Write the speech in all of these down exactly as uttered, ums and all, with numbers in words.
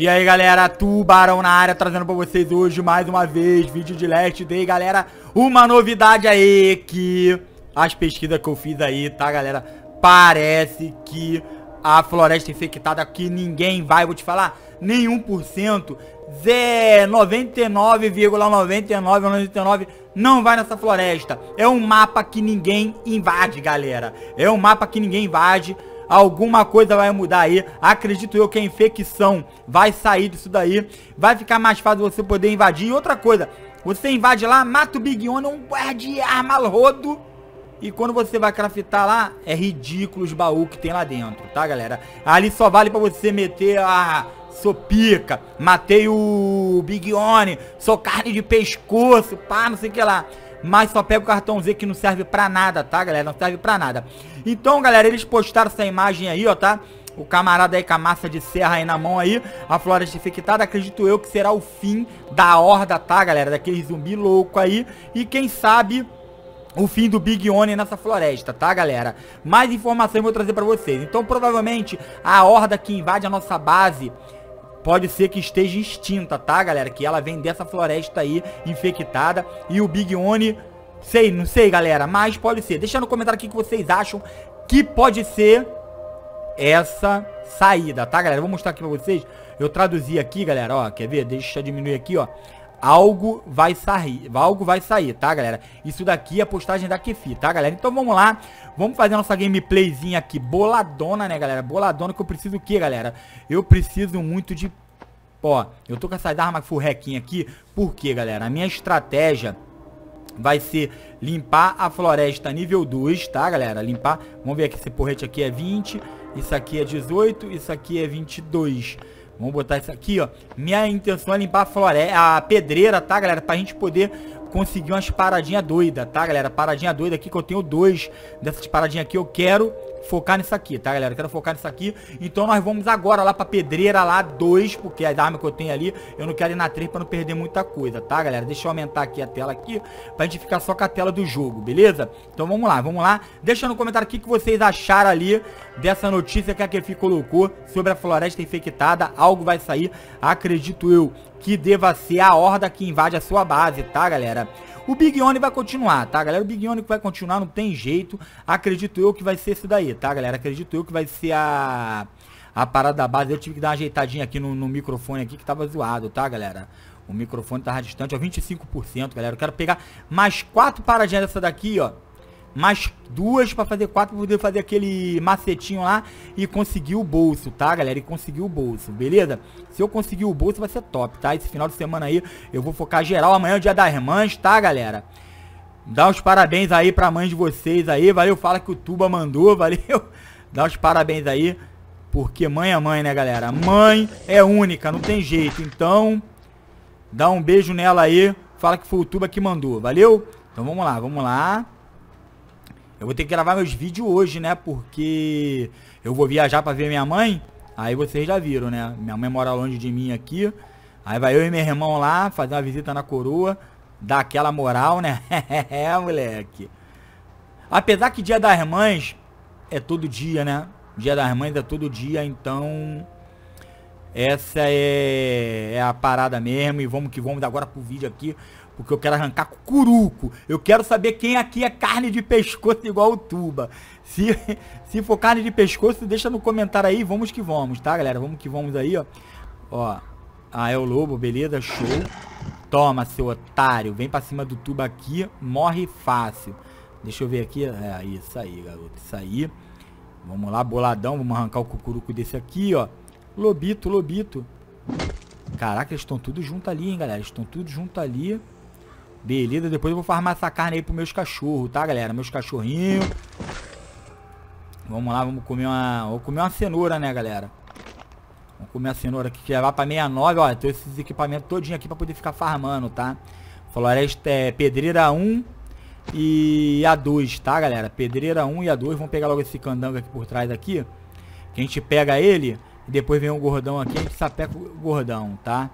E aí galera, Tubarão na área, trazendo pra vocês hoje mais uma vez vídeo de Last Day, galera. Uma novidade aí que as pesquisas que eu fiz aí, tá galera, parece que a floresta infectada aqui ninguém vai, vou te falar, nenhum por cento, noventa e nove vírgula noventa e nove por cento não vai nessa floresta. É um mapa que ninguém invade, galera. É um mapa que ninguém invade. Alguma coisa vai mudar aí. Acredito eu que a infecção vai sair disso daí. Vai ficar mais fácil você poder invadir. E outra coisa, você invade lá, mata o Big Onion, guarda e arma rodo. E quando você vai craftar lá, é ridículo os baús que tem lá dentro, tá galera? Ali só vale pra você meter a sopica, matei o Big One, só carne de pescoço, pá, não sei o que lá. Mas só pega o cartão Z que não serve pra nada, tá galera? Não serve pra nada. Então galera, eles postaram essa imagem aí, ó, tá? O camarada aí com a massa de serra aí na mão aí, a floresta infectada, acredito eu que será o fim da horda, tá galera? Daquele zumbi louco aí, e quem sabe o fim do Big One nessa floresta, tá galera? Mais informações eu vou trazer pra vocês. Então provavelmente a horda que invade a nossa base pode ser que esteja extinta, tá galera? Que ela vem dessa floresta aí infectada e o Big One, sei, não sei galera, mas pode ser. Deixa no comentário aqui o que vocês acham que pode ser essa saída, tá galera? Vou mostrar aqui pra vocês, eu traduzi aqui galera, ó, quer ver? Deixa eu diminuir aqui, ó. Algo vai sair, algo vai sair, tá galera? Isso daqui é a postagem da Kefir, tá galera? Então vamos lá, vamos fazer a nossa gameplayzinha aqui, boladona, né galera? Boladona, que eu preciso o que, galera? Eu preciso muito de... Ó, eu tô com essa arma furrequinha aqui, por quê, galera? A minha estratégia vai ser limpar a floresta nível dois, tá galera? Limpar, vamos ver aqui, esse porrete aqui é vinte, isso aqui é dezoito, isso aqui é vinte e dois... Vamos botar isso aqui, ó. Minha intenção é limpar a floresta, a pedreira, tá, galera? Pra gente poder conseguir umas paradinhas doidas, tá, galera? Paradinha doida aqui, que eu tenho dois dessas paradinhas aqui. Eu quero focar nisso aqui, tá, galera? Eu quero focar nisso aqui. Então nós vamos agora lá pra pedreira lá dois, porque as armas que eu tenho ali, eu não quero ir na três pra não perder muita coisa, tá, galera? Deixa eu aumentar aqui a tela aqui, pra gente ficar só com a tela do jogo, beleza? Então vamos lá, vamos lá. Deixa no comentário o que vocês acharam ali dessa notícia que a Kefir colocou sobre a floresta infectada. Algo vai sair, acredito eu, que deva ser a horda que invade a sua base, tá, galera? O Big One vai continuar, tá, galera? O Big One vai continuar, não tem jeito. Acredito eu que vai ser isso daí, tá, galera? Acredito eu que vai ser a, a parada da base. Eu tive que dar uma ajeitadinha aqui no, no microfone aqui que tava zoado, tá, galera? O microfone tava distante, ó, vinte e cinco por cento, galera. Eu quero pegar mais quatro paradinhas dessa daqui, ó. Mais duas pra fazer quatro, pra poder fazer aquele macetinho lá e conseguir o bolso, tá, galera? E conseguir o bolso, beleza? Se eu conseguir o bolso vai ser top, tá? Esse final de semana aí eu vou focar geral. Amanhã é o dia das mães, tá, galera? Dá os parabéns aí pra mãe de vocês aí, valeu, fala que o Tuba mandou, valeu. Dá os parabéns aí, porque mãe é mãe, né, galera? Mãe é única, não tem jeito, então dá um beijo nela aí, fala que foi o Tuba que mandou, valeu? Então vamos lá, vamos lá. Eu vou ter que gravar meus vídeos hoje, né? Porque eu vou viajar pra ver minha mãe. Aí vocês já viram, né? Minha mãe mora longe de mim aqui. Aí vai eu e meu irmão lá fazer uma visita na coroa. Dar aquela moral, né? É, moleque. Apesar que dia das mães é todo dia, né? Dia das mães é todo dia, então... Essa é, é a parada mesmo. E vamos que vamos agora pro vídeo aqui, porque eu quero arrancar com curuco. Eu quero saber quem aqui é carne de pescoço igual o Tuba. Se, se for carne de pescoço, deixa no comentário aí. Vamos que vamos, tá, galera? Vamos que vamos aí, ó. Ó. Ah, é o lobo, beleza? Show. Toma, seu otário. Vem pra cima do Tuba aqui. Morre fácil. Deixa eu ver aqui. É, isso aí, garoto. Isso aí. Vamos lá, boladão. Vamos arrancar o cucuruco desse aqui, ó. Lobito, lobito. Caraca, eles estão tudo junto ali, hein, galera? Eles estão tudo junto ali. Beleza, depois eu vou farmar essa carne aí pros meus cachorros, tá, galera? Meus cachorrinhos. Vamos lá, vamos comer uma... Vou comer uma cenoura, né, galera? Vamos comer a cenoura aqui, que já vai pra sessenta e nove, ó. Tem esses equipamentos todinho aqui pra poder ficar farmando, tá? Floresta é pedreira um e a dois, tá, galera? Pedreira um e a dois. Vamos pegar logo esse candango aqui por trás aqui. Que a gente pega ele... Depois vem um gordão aqui, a gente sapeca o gordão, tá?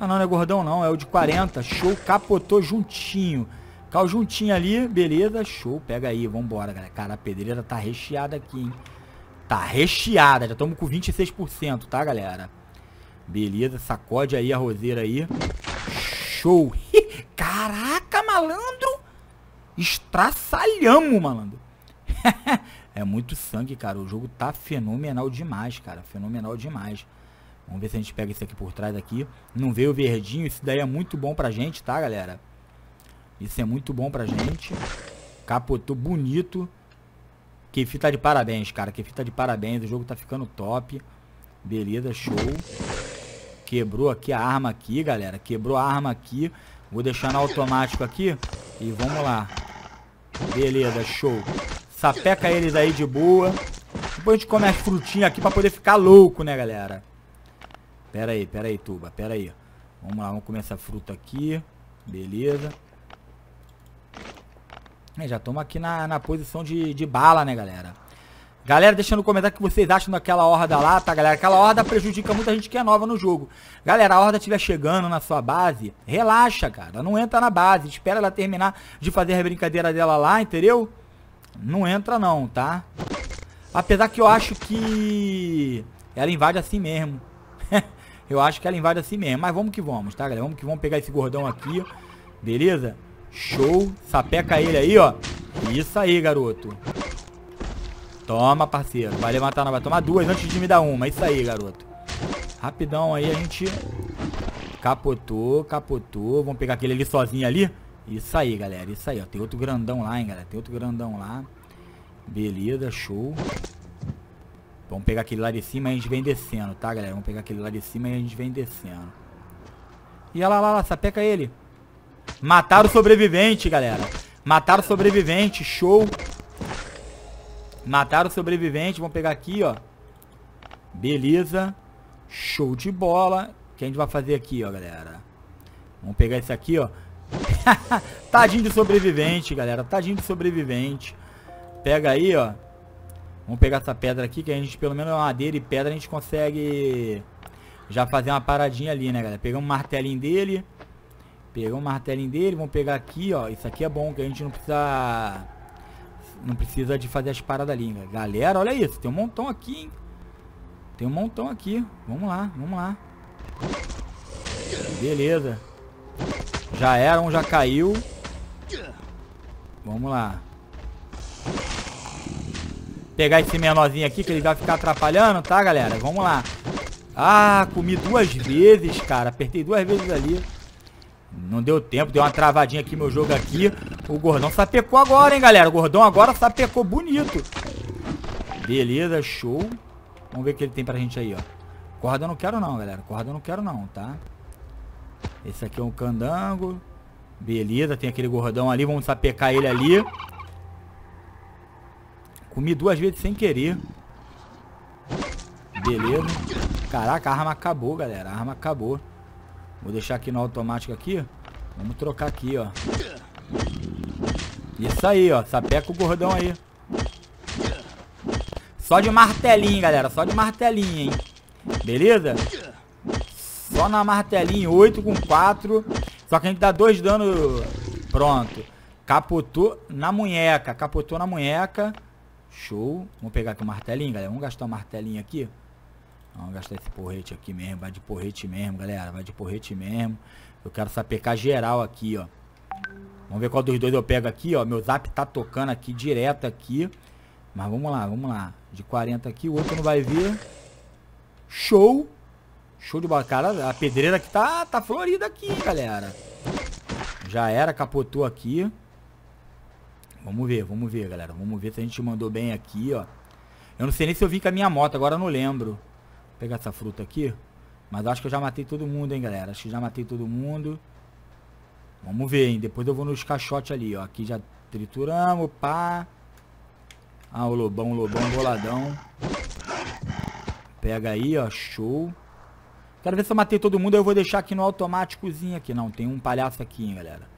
Ah, não, não é gordão não, é o de quarenta. Show, capotou juntinho. Caiu juntinho ali, beleza, show. Pega aí, vambora, galera. Cara, a pedreira tá recheada aqui, hein? Tá recheada, já estamos com vinte e seis por cento, tá, galera? Beleza, sacode aí a roseira aí. Show. Caraca, malandro. Estraçalhamos, malandro. É muito sangue, cara. O jogo tá fenomenal demais, cara. Fenomenal demais. Vamos ver se a gente pega esse aqui por trás aqui. Não veio o verdinho. Isso daí é muito bom pra gente, tá, galera? Isso é muito bom pra gente. Capotou bonito. Kefir tá de parabéns, cara. Kefir tá de parabéns. O jogo tá ficando top. Beleza, show. Quebrou aqui a arma aqui, galera. Quebrou a arma aqui. Vou deixar no automático aqui. E vamos lá. Beleza, show. Sapeca eles aí de boa. Depois a gente come as frutinhas aqui pra poder ficar louco, né, galera? Pera aí, pera aí, tuba. Pera aí. Vamos lá, vamos comer essa fruta aqui. Beleza. É, já estamos aqui na, na posição de, de bala, né, galera? Galera, deixa no comentário o que vocês acham daquela horda lá, tá, galera? Aquela horda prejudica muita gente que é nova no jogo. Galera, a horda estiver chegando na sua base, relaxa, cara. Não entra na base. Espera ela terminar de fazer a brincadeira dela lá, entendeu? Não entra não, tá? Apesar que eu acho que ela invade assim mesmo. Eu acho que ela invade assim mesmo. Mas vamos que vamos, tá, galera? Vamos que vamos pegar esse gordão aqui. Beleza? Show, sapeca ele aí, ó. Isso aí, garoto. Toma, parceiro. Vai levantar, não vai tomar duas antes de me dar uma. Isso aí, garoto. Rapidão aí, a gente capotou, capotou. Vamos pegar aquele ali sozinho ali. Isso aí, galera, isso aí, ó. Tem outro grandão lá, hein, galera. Tem outro grandão lá. Beleza, show. Vamos pegar aquele lá de cima e a gente vem descendo, tá, galera? Vamos pegar aquele lá de cima e a gente vem descendo. E olha lá, lá, lá, sapeca ele. Mataram o sobrevivente, galera. Mataram o sobrevivente, show. Mataram o sobrevivente, vamos pegar aqui, ó. Beleza. Show de bola. O que a gente vai fazer aqui, ó, galera? Vamos pegar esse aqui, ó. Tadinho de sobrevivente, galera. Tadinho de sobrevivente. Pega aí, ó. Vamos pegar essa pedra aqui, que a gente, pelo menos madeira e pedra, a gente consegue já fazer uma paradinha ali, né, galera? Pegamos um martelinho dele. Pegamos um martelinho dele, vamos pegar aqui, ó. Isso aqui é bom, que a gente não precisa... Não precisa de fazer as paradas ali, né? Galera, olha isso. Tem um montão aqui, hein? Tem um montão aqui. Vamos lá, vamos lá. Beleza. Já era, um já caiu. Vamos lá. Pegar esse menorzinho aqui, que ele vai ficar atrapalhando, tá, galera? Vamos lá. Ah, comi duas vezes, cara. Apertei duas vezes ali. Não deu tempo, deu uma travadinha aqui meu jogo aqui. O gordão sapecou agora, hein, galera. O gordão agora sapecou bonito. Beleza, show. Vamos ver o que ele tem pra gente aí, ó. Corda eu não quero não, galera. Corda eu não quero não, tá? Esse aqui é um candango. Beleza, tem aquele gordão ali. Vamos sapecar ele ali. Comi duas vezes sem querer. Beleza. Caraca, a arma acabou, galera. A arma acabou. Vou deixar aqui no automático aqui. Vamos trocar aqui, ó. Isso aí, ó. Sapeca o gordão aí. Só de martelinho, galera. Só de martelinho, hein. Beleza? Só na martelinha. oito com quatro. Só que a gente dá dois danos. Pronto. Capotou na munheca. Capotou na munheca. Show. Vamos pegar aqui o martelinho, galera. Vamos gastar o martelinho aqui. Vamos gastar esse porrete aqui mesmo. Vai de porrete mesmo, galera. Vai de porrete mesmo. Eu quero sapecar geral aqui, ó. Vamos ver qual dos dois eu pego aqui, ó. Meu zap tá tocando aqui, direto aqui. Mas vamos lá, vamos lá. De quarenta aqui, o outro não vai ver. Show. Show de bola. Cara, a pedreira aqui tá, tá florida aqui, galera. Já era, capotou aqui. Vamos ver, vamos ver, galera. Vamos ver se a gente mandou bem aqui, ó. Eu não sei nem se eu vim com a minha moto, agora eu não lembro. Vou pegar essa fruta aqui. Mas acho que eu já matei todo mundo, hein, galera. Acho que já matei todo mundo. Vamos ver, hein. Depois eu vou nos caixotes ali, ó. Aqui já trituramos, pá. Ah, o lobão, o lobão, boladão. Pega aí, ó. Show. Quero ver se eu matei todo mundo. Eu vou deixar aqui no automáticozinho aqui. Não, tem um palhaço aqui, hein, galera.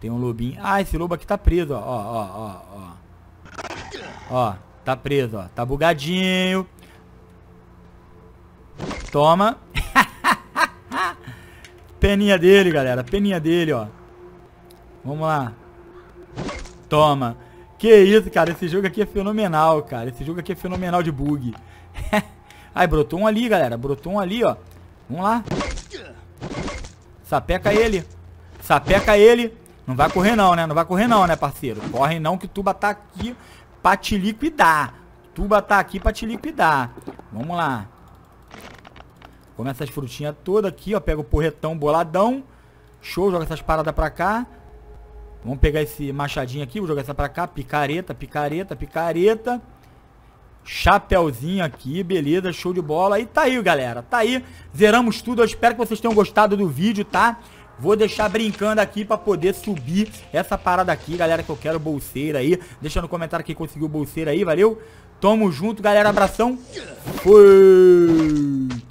Tem um lobinho. Ah, esse lobo aqui tá preso, ó. Ó, ó, ó, ó. Ó, tá preso, ó. Tá bugadinho. Toma. Peninha dele, galera. Peninha dele, ó. Vamos lá. Toma. Que isso, cara. Esse jogo aqui é fenomenal, cara. Esse jogo aqui é fenomenal de bug. Aí, brotou um ali, galera. Brotou um ali, ó. Vamos lá. Sapeca ele. Sapeca ele. Não vai correr não, né? Não vai correr não, né, parceiro? Corre não que o Tuba tá aqui pra te liquidar. Tuba tá aqui pra te liquidar. Vamos lá. Come essas frutinhas todas aqui, ó. Pega o porretão boladão. Show, joga essas paradas pra cá. Vamos pegar esse machadinho aqui, vou jogar essa pra cá. Picareta, picareta, picareta. Chapeuzinho aqui, beleza, show de bola. E tá aí, galera, tá aí. Zeramos tudo, eu espero que vocês tenham gostado do vídeo, tá? Vou deixar brincando aqui pra poder subir essa parada aqui, galera, que eu quero bolseira aí. Deixa no comentário quem conseguiu bolseira aí, valeu? Tamo junto, galera, abração. Fui!